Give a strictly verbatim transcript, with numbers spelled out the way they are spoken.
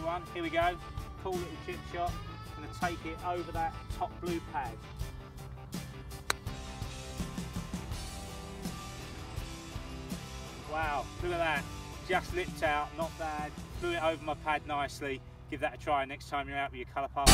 everyone. Here we go. Cool little chip shot. I'm going to take it over that top blue pad. Wow, look at that. Just lipped out, not bad. Blew it over my pad nicely. Give that a try next time you're out with your Colour Path.